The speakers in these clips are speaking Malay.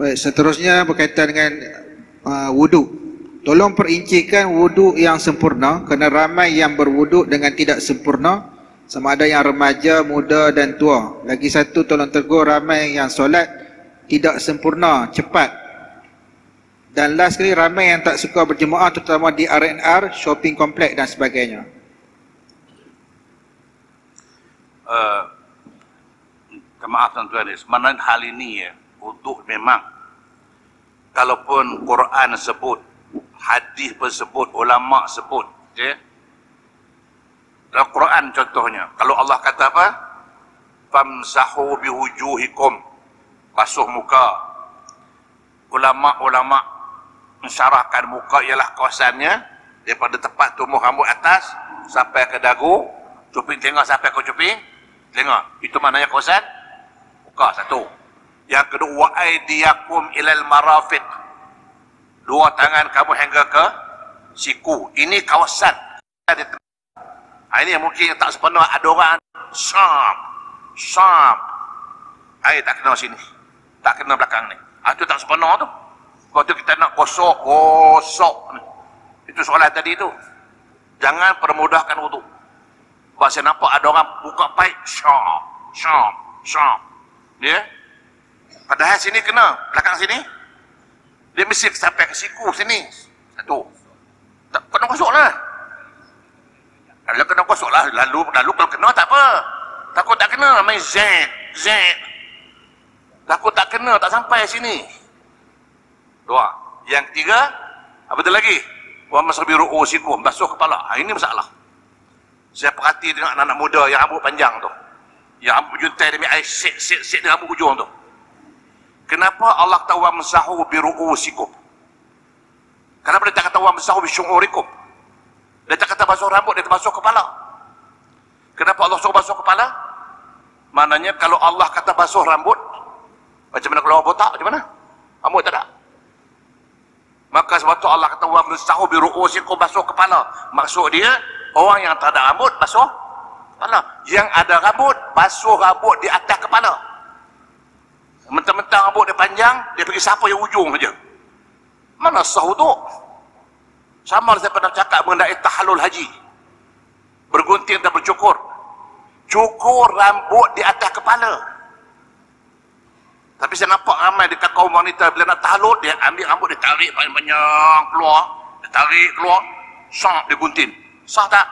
Baik, seterusnya berkaitan dengan wudhu. Tolong perincikan wuduk yang sempurna, kerana ramai yang berwuduk dengan tidak sempurna, sama ada yang remaja, muda dan tua. Lagi satu, tolong tegur ramai yang solat tidak sempurna, cepat. Dan last sekali, ramai yang tak suka berjemaah, terutama di R&R, shopping kompleks dan sebagainya. Maaf tuan-tuan, sebenarnya hal ini ya, wuduk memang, kalaupun Quran sebut, hadis pun sebut, ulama sebut, okay? Dalam Quran contohnya, kalau Allah kata apa? Famsahu biwujuhikum, basuh muka. Ulama-ulama mensyarahkan muka ialah kawasannya daripada tempat tumbuh rambut atas sampai ke dagu, cuping telinga sampai ke cuping telinga. Itu maknanya kawasan muka, satu. Yang kedua, wa aidiyakum ilal marafiq, dua tangan kamu hingga ke siku. Ini kawasan. Ini mungkin tak sepenuh ada orang syam. Air tak kena sini. Tak kena belakang ni. Itu tak sepenuh tu. Kalau tu kita nak gosok ni. Itu soalan tadi tu. Jangan permudahkan wuduk. Sebab saya nampak ada orang buka paip syam. Ya. Padahal sini kena. Belakang sini. Dia mesti sampai ke siku sini. Satu. Tak kena gosoklah. Kalau kena gosoklah, lalu kalau kena tak apa. Takut tak kena, main Z. Takut tak kena, tak sampai sini. Dua. Yang ketiga, apa tu lagi? Wa masbiru usikum, basuh kepala. Ini masalah. Saya perhati tengok anak-anak muda yang rambut panjang tu. Yang rambut juntai demi air set dengan rambut hujung tu. Kenapa Allah kata wamsahu biru'usikum? Kenapa dia tak kata wamsahu bisyu'urikum? Dia tak kata basuh rambut, dia basuh kepala. Kenapa Allah suruh basuh kepala? Maknanya kalau Allah kata basuh rambut, macam mana keluar botak? Macam mana? Rambut tak ada. Maka sebab tu Allah kata wamsahu biru'usikum, basuh kepala. Maksud dia, orang yang tak ada rambut, basuh kepala. Yang ada rambut, basuh rambut di atas kepala. Mentang-mentang rambut dia panjang, dia pergi siapa yang ujung saja. Mana sah wuduk? Sama saya pernah cakap mengenai tahalul haji. Bergunting dan bercukur. Cukur rambut di atas kepala. Tapi saya nampak ramai dekat kaum wanita bila nak tahalul, dia ambil rambut, dia tarik panjang keluar. Dia tarik keluar, sah dia gunting. Sah tak?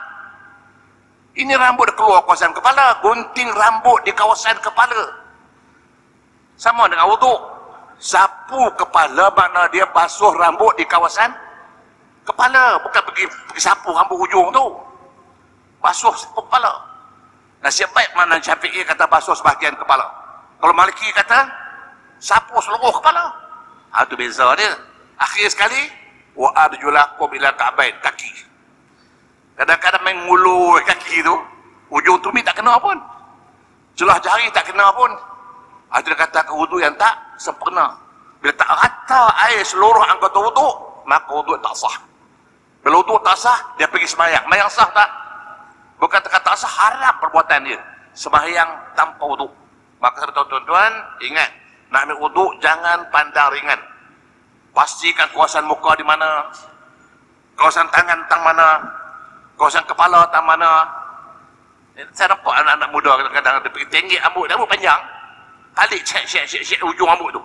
Ini rambut dia keluar kawasan kepala. Gunting rambut di kawasan kepala. Sama dengan wuduk. Sapu kepala makna dia basuh rambut di kawasan kepala. Bukan pergi sapu rambut hujung tu. Basuh sapu kepala. Nasib baik mana Syafi'i kata basuh sebahagian kepala. Kalau Maliki kata sapu seluruh kepala. Itu beza dia. Akhir sekali, wa arjulakum ila ka'bain, kaki. Kadang-kadang main ngulur kaki tu, hujung tumi tak kena pun. Celah jari tak kena pun. Dia kata wuduk yang tak sempurna. Bila tak rata air seluruh anggota wuduk, maka wuduk tak sah. Bila wuduk tak sah, dia pergi semayang. Semayang sah tak? Bukan tak sah, haram perbuatan dia. Semayang tanpa wuduk. Maka tuan-tuan, ingat, nak ambil wuduk, jangan pandang ringan. Pastikan kawasan muka di mana, kawasan tangan tang mana, kawasan kepala tang mana. Saya nampak anak-anak muda kadang-kadang dia pergi tinggi rambut, rambut panjang. Alik cek hujung rambut tu.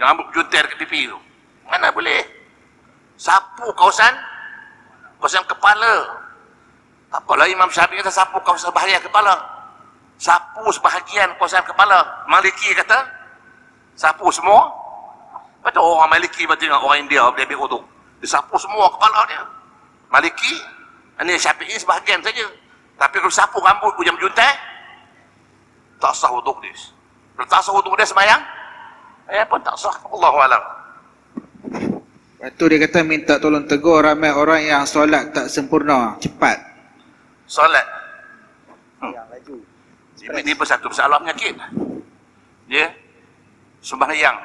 Yang rambut juntai dekat pipi tu. Mana boleh? Sapu kawasan kepala. Tak apalah Imam Syafi'i kata sapu kawasan bahagian kepala. Sapu sebahagian kawasan kepala. Maliki kata sapu semua. Lepas tu orang Maliki dengan orang India dia ambil wuduk. Dia sapu semua kepala dia. Maliki, ini Syafi'i sebahagian saja. Tapi kalau sapu rambut hujung juntai, tak sah wuduk dia. Tak sah wuduk dia semayang, saya pun tak sah. Allahualam. Lepas tu dia kata minta tolong tegur ramai orang yang solat tak sempurna, cepat. Solat. Yang laju. Ini pun satu masalah penyakit. Ya. Sembahyang.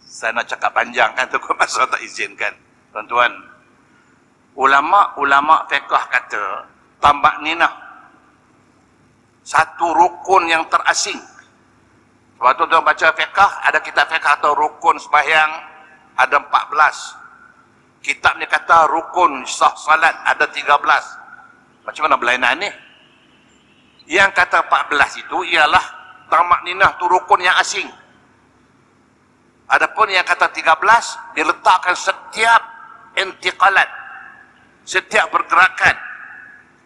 Saya nak cakap panjang kan, tu masa tak izinkan. Tuan-tuan. Ulama' fiqh kata tambak ninah. Satu rukun yang terasing Sebab tu tuan baca fiqah, ada kitab fiqah atau rukun sembahyang, ada 14. Kitab ni kata rukun sah salat ada 13. Macam mana berlainan ni? Yang kata 14 itu ialah tamakninah tu rukun yang asing. Adapun yang kata 13 diletakkan setiap intiqalat, setiap pergerakan.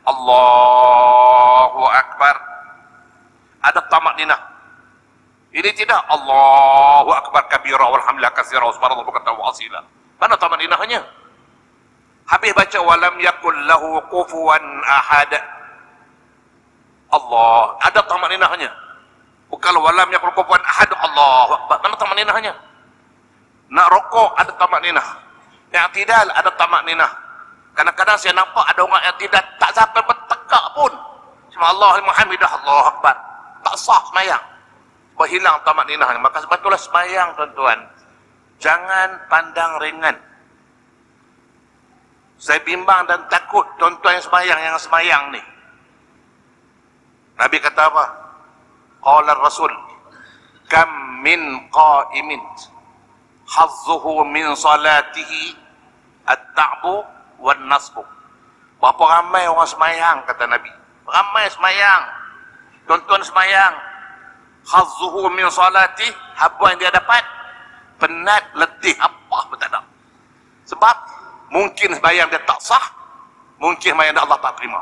Allahu Akbar, ada tamakninah. Ini tidak Allahu Akbar kabira walhamdulillah katsira wa subhanallah bukan tawasila. Mana tamakninahnya? Habis baca walam yakul lahu kufuwan ahad. Allah, ada tamakninahnya. Bukan walam yakul kufuwan ahad Allahu Akbar. Mana tamakninahnya? Nak rokok ada tamakninah. I'tidal ada tamakninah. Kadang-kadang saya nampak ada orang yang tidak tak sampai bertegak pun. Subhanallah alhamdulillah Allahu Akbar. Tak sah sembahyang. Berhilang tamakninah. Maka sebab itulah sembahyang tuan-tuan, jangan pandang ringan. Saya bimbang dan takut tuan-tuan yang sembahyang ni. Nabi kata apa? Qala Rasul, kam min qaimin hazzuhu min salatihi at-ta'bu wan nasbu. Berapa ramai orang semayang, kata Nabi. Ramai semayang. Tuan-tuan semayang. Hazzuhu min salati, apa yang dia dapat? Penat, letih, apa pun tak ada. Sebab mungkin semayang dia tak sah, mungkin semayang dia Allah tak terima.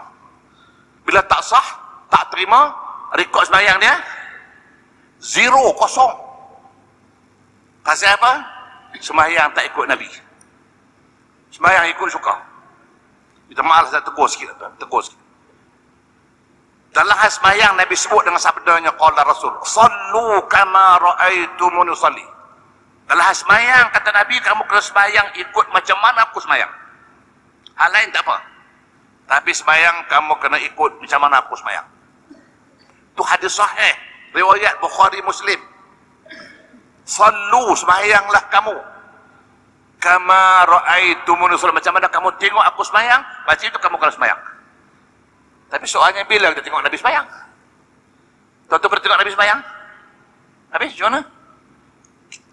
Bila tak sah, tak terima, rekod semayang dia zero, kosong. Pasal apa? Semayang tak ikut Nabi. Semayang ikut suka. Kita maaf saya tegur sikit, tegur sikit. Dalam hal sembahyang Nabi sebut dengan sabdanya qala Rasul, sallu kama ra'aitumuni usalli. Dalam hal sembahyang kata Nabi, kamu kena sembahyang ikut macam mana aku sembahyang. Hal lain tak apa. Tapi sembahyang kamu kena ikut macam mana aku sembahyang. Itu hadis sahih, riwayat Bukhari Muslim. Sallu, sembahyanglah kamu. Kama ra'aitumuni usalli, macam mana kamu tengok aku sembahyang, macam itu kamu kena sembahyang. Tapi soalnya bila kita tengok Nabi sembahyang? Tuan-tuan pernah tengok Nabi sembahyang? Habis macam mana?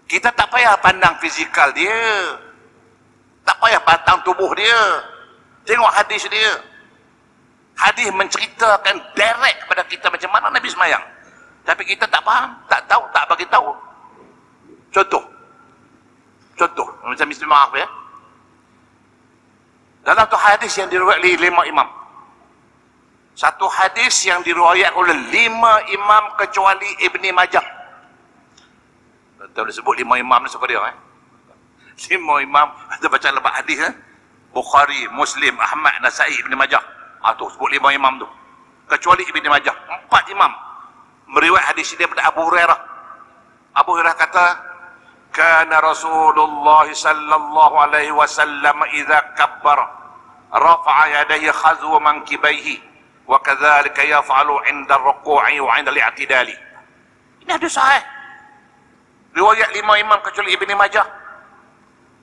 Kita tak payah pandang fizikal dia. Tak payah batang tubuh dia. Tengok hadis dia. Hadis menceritakan direct kepada kita macam mana Nabi sembahyang. Tapi kita tak faham, tak tahu, tak bagi tahu. Contoh, macam mesti maaf ya. Dalam tu hadis yang diriwayat oleh 5 imam. Satu hadis yang diriwayat oleh 5 imam kecuali Ibni Majah. Kita boleh sebut 5 imam ni suka dia. 5 imam, kita baca lebat hadis. Bukhari, Muslim, Ahmad, Nasai, Ibni Majah. Itu sebut 5 imam tu. Kecuali Ibni Majah. 4 imam meriwayat hadis ini daripada Abu Hurairah. Abu Hurairah kata, kana Rasulullah sallallahu alaihi wasallam idza kabbara rafa'a yadayhi khazwa mankibaihi wa kadhalika yaf'alu 'inda ar-ruku'i wa 'inda al-i'tidali. Ini hadis sahih riwayat 5 imam kecuali Ibni Majah.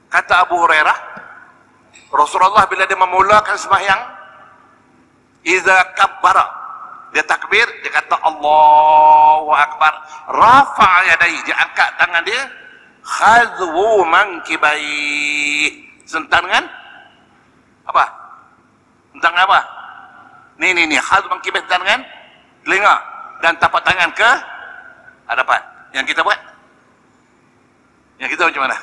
Kata Abu Hurairah, Rasulullah bila dia memulakan sembahyang, idza kabbara, dia takbir, dia kata Allahu akbar, rafa'a yadayhi, dia angkat tangan dia, khazwu mankibai, sentan kan? Apa? Sentan apa? Ni khazwu mankibai sentan kan? Telinga dan tapak tangan ke hadapan. Yang kita buat? Yang kita macam mana?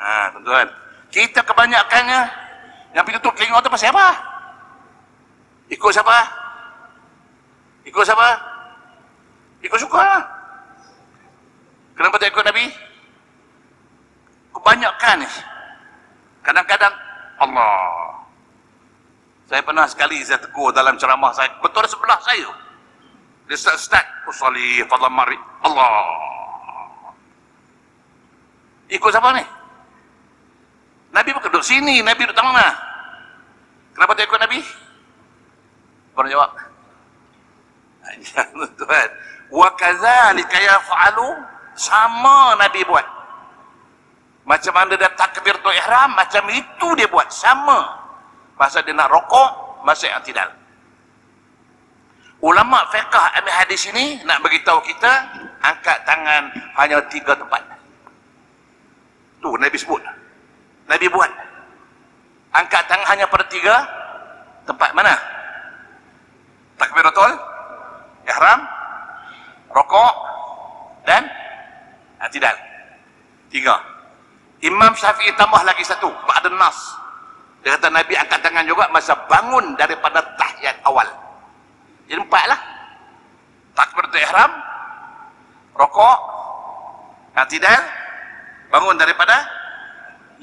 Ha, tuan-tuan, kita kebanyakannya yang pintu telinga tu pasal apa? Ikut siapa? Ikut siapa? Ikut suka lah. Kenapa tak ikut Nabi? Kebanyakan kadang-kadang Allah. Saya pernah sekali saya tegur dalam ceramah saya, betul sebelah saya dia start usolli fadlan marib. Allah, ikut siapa ni? Nabi bukan duduk sini, Nabi duduk mana? Kenapa tak ikut Nabi? Korang jawab. Tuan, wa kadzalika yaf'alu, sama Nabi buat. Macam mana dia takbir tu ihram, macam itu dia buat, sama. Masa dia nak rokok, masa yang tidak. Ulama fiqh ambil hadis ini nak beritahu kita angkat tangan hanya 3 tempat. Tu Nabi sebut, Nabi buat angkat tangan hanya pada 3 tempat. Mana? Takbiratul ihram, rukuk dan i'tidal. 3. Imam Syafi'i tambah lagi satu, ba'da nas. Dia kata Nabi angkat tangan juga masa bangun daripada tahiyat awal. Jadi 4 lah. Takbiratul ihram, rukuk, i'tidal, bangun daripada.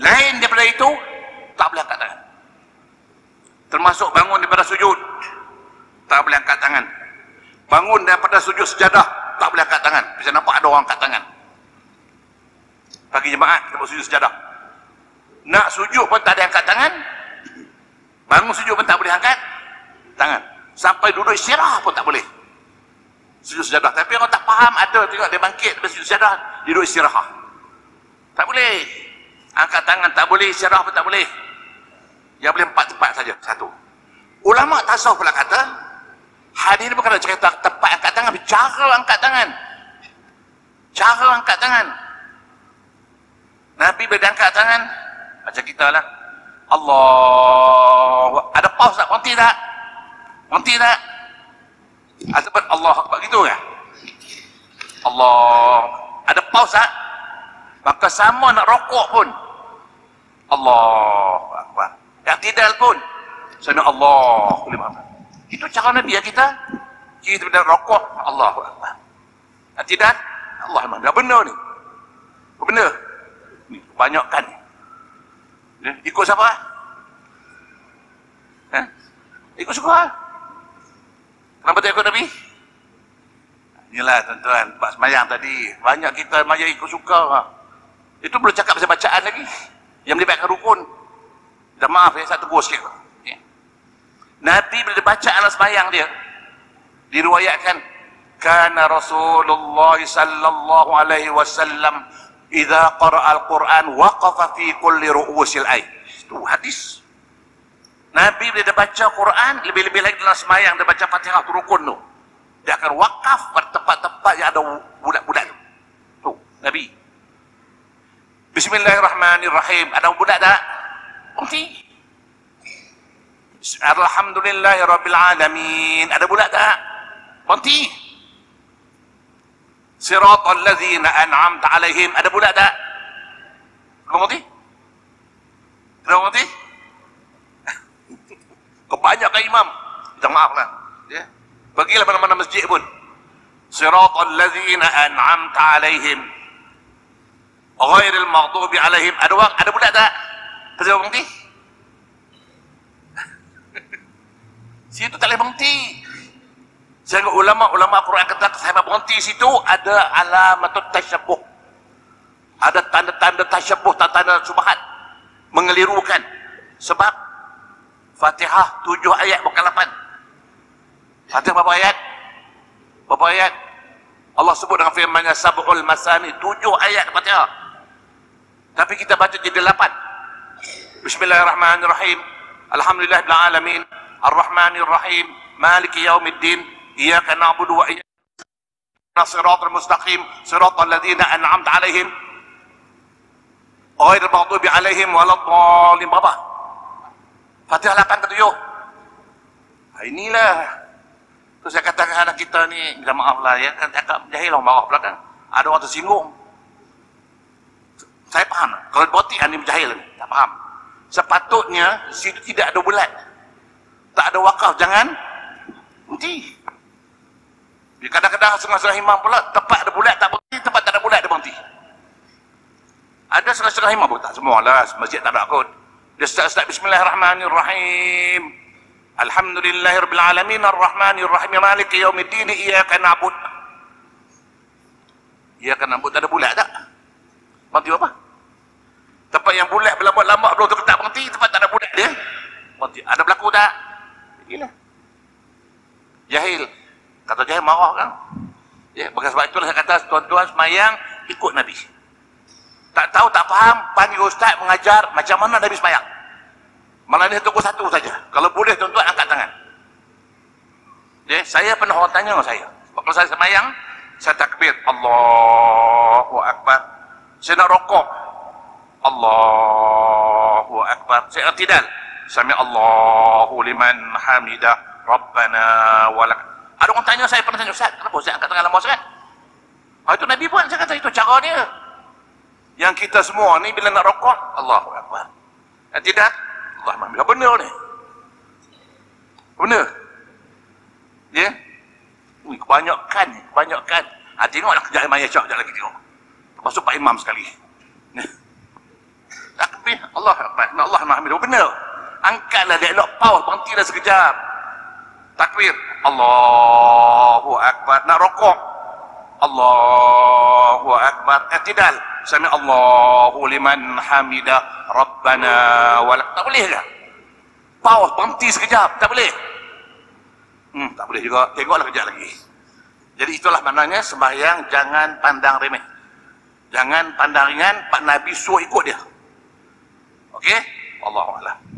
Lain daripada itu tak boleh angkat tangan. Termasuk bangun daripada sujud tak boleh angkat tangan. Bangun daripada sujud sejadah tak boleh angkat tangan. Bisa nampak ada orang angkat tangan. Pagi jemaat kita buat sujud sejadah. Nak sujud pun tak ada angkat tangan. Bangun sujud pun tak boleh angkat tangan. Sampai duduk istirahat pun tak boleh sujud sejadah. Tapi orang tak faham, ada tengok dia bangkit dari sujud sejadah, dia duduk istirahat. Tak boleh angkat tangan, tak boleh istirahat pun tak boleh. Yang boleh 4 tempat saja. 1, ulama tasawuf pula kata hadis ni bukan cerita tempat angkat tangan, tapi cara angkat tangan. Cara angkat tangan Nabi bila angkat tangan macam kita lah, Allah ada pause tak? Konti tak? Nanti tak? Ataupun Allah Akbar gitu kan? Allah ada paus tak? Maka sama nak rokok pun Allah Akbar. Yang tidak pun sana Allah Akbar. Itu cara Nabi kita. Kita benda rokok Allah Akbar. Yang tidak Allah Akbar. Dah benda ni. Benda ni banyakkan. Ikut siapa? Ha? Ikut suka. Kenapa tak ikut Nabi? Inilah tuan-tuan, bab semayang tadi. Banyak kita semayang ikut suka. Itu belum cakap pasal bacaan lagi. Yang melibatkan rukun. Minta maaf, saya tegur sikit. Okay. Nabi bila baca ala semayang dia, diriwayatkan, kana Rasulullah sallallahu alaihi wasallam idza qara'a al-Quran waqafa fi kulli ru'usil ayn. Itu hadis. Nabi bila dia baca Quran, lebih-lebih lagi dalam semayang dia baca Fatihah tu rukun tu, dia akan wakaf pada tempat-tempat yang ada budak-budak tu. Tu Nabi Bismillahirrahmanirrahim. Ada budak tak? Mesti. Alhamdulillahirrabbilalamin. Ada budak tak? Mesti. Siratal ladzina an'amta alaihim. Ada budak tak? Belum mesti? Belum mesti? Kebanyakan imam, minta maaflah ya. Pergilah mana-mana masjid pun, siratal ladzina an'amta alaihim ghairil maghdubi alaihim. Ada orang, ada budak tak? Pasal berhenti situ tak boleh berhenti. Sehingga ulama-ulama Quran kata sahabat berhenti situ ada alamatut tasyabbuh, ada tanda-tanda tasyabbuh, tanda-tanda subhat, mengelirukan. Sebab Fatihah 7 ayat bukan 8. Fatihah berapa ayat? Berapa ayat? Allah sebut dengan firman-Nya sab'ul masani, 7 ayat Fatihah. Tapi kita baca jadi 8. Bismillahirrahmanirrahim. Alhamdulillahirabbil alamin, arrahmanir rahim, maliki yaumiddin, iyyaka na'budu wa iyyaka nasta'in, shiratal mustaqim, shiratal ladzina an'amta 'alaihim ghairil maghdubi 'alaihim waladdallin. Fatihah 8 ke 7. Inilah. Terus saya kata anak kita ni, minta maaf lah ya, kan cakap jahil orang marah belakang. Ada orang tersinggung. Saya faham. Kalau botik ni jahil ni, tak faham. Sepatutnya situ tidak ada bulat. Tak ada wakaf, jangan berhenti. Kadang-kadang setengah-setengah imam pula tempat ada bulat tak berhenti, tempat tak ada bulat dia berhenti. Ada setengah-setengah imam pun, tak semualah, masjid tak ada kot. Dia start bismillahirrahmanirrahim. Alhamdulillahirabbil alamin, arrahmanirrahim, maliki yaumiddin, iyyaka na'budu. Iyyaka na'budu ada bulat tak? Berhenti apa? Tempat yang bulat bila buat lama belum tu tak berhenti, tempat tak ada bulat dia. Berhenti. Ada berlaku tak? Inilah. Jahil. Kata jahil marah kan? Ya, bagi sebab itulah saya kata tuan-tuan semayang ikut Nabi. Tak tahu, tak faham, panggil ustaz mengajar macam mana Nabi semayang. Malah ni satu saja. Kalau boleh tuan-tuan angkat tangan. Saya pernah orang tanya dengan saya, waktu saya semayang, saya takbir, Allahu Akbar. Saya nak rokok, Allahu Akbar. Saya i'tidal, sami Allahu liman hamidah, Rabbana walak. Ada orang tanya saya, pernah tanya, Ustaz, kenapa Ustaz angkat tangan lama sangat? Itu Nabi buat, saya kata itu cara dia. Yang kita semua ni bila nak rokok, Allahu Akbar. I'tidal, Allah Maha Besar. Benar ni. Benar. Ya. Ui, kebanyakan. Ha, tengoklah kejap Imam Yashak, kejap lagi tengok. Lepas tu Pak Imam sekali. Takbir, Allah Akbar. Allah Maha Besar. Benar. Angkatlah dia elok paus, berhentilah sekejap. Takbir, Allahu Akbar. Nak rokok, Allahu Akbar. I'tidal, sami Allahu liman hamidah, Rabbana walak. Tak boleh ke? Paus, berhenti sekejap, tak boleh. Tak boleh juga. Tengoklah kejap lagi. Jadi itulah maknanya sembahyang jangan pandang remeh. Jangan pandang ringan, Pak Nabi suruh ikut dia. Okey? Wallahu a'lam.